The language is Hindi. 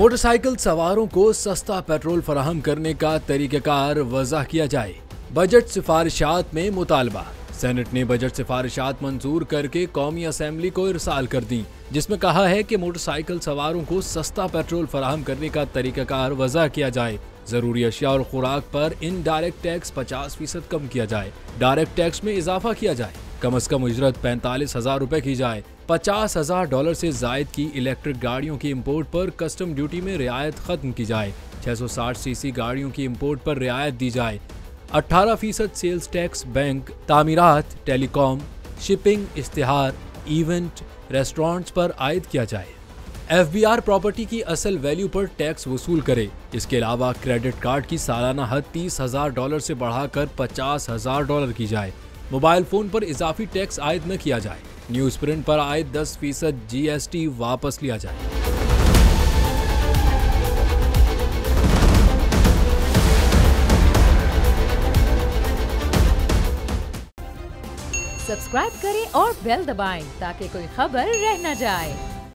मोटरसाइकिल सवारों को सस्ता पेट्रोल फराहम करने का तरीक़ाकार वज़ाह किया जाए। बजट सिफारिशात में मुतालबा। सेनेट ने बजट सिफारिशात मंजूर करके कौमी असम्बली को इरसाल कर दी, जिसमें कहा है कि मोटरसाइकिल सवारों को सस्ता पेट्रोल फराहम करने का तरीक़ाकार वज़ाह किया जाए। ज़रूरी अशिया और खुराक पर इनडायरेक्ट टैक्स 50% कम किया जाए, डायरेक्ट टैक्स में इजाफा किया जाए, कम अज़ कम उजरत 45,000 रुपये की जाए, $50,000 से जायद की इलेक्ट्रिक गाड़ियों की इंपोर्ट पर कस्टम ड्यूटी में रियायत ख़त्म की जाए, 660cc गाड़ियों की इंपोर्ट पर रियायत दी जाए, 18% सेल्स टैक्स बैंक, तामीरात, टेलीकॉम, शिपिंग, इश्तिहार, इवेंट, रेस्टोरेंट्स पर आयद किया जाए। FBR प्रॉपर्टी की असल वैल्यू पर टैक्स वसूल करे। इसके अलावा क्रेडिट कार्ड की सालाना हद $30,000 से बढ़ाकर $50,000 की जाए। मोबाइल फ़ोन पर इजाफी टैक्स आयद न किया जाए। न्यूज़ प्रिंट पर आयद 10% GST वापस लिया जाए। सब्सक्राइब करें और बेल दबाएं ताकि कोई खबर रह न जाए।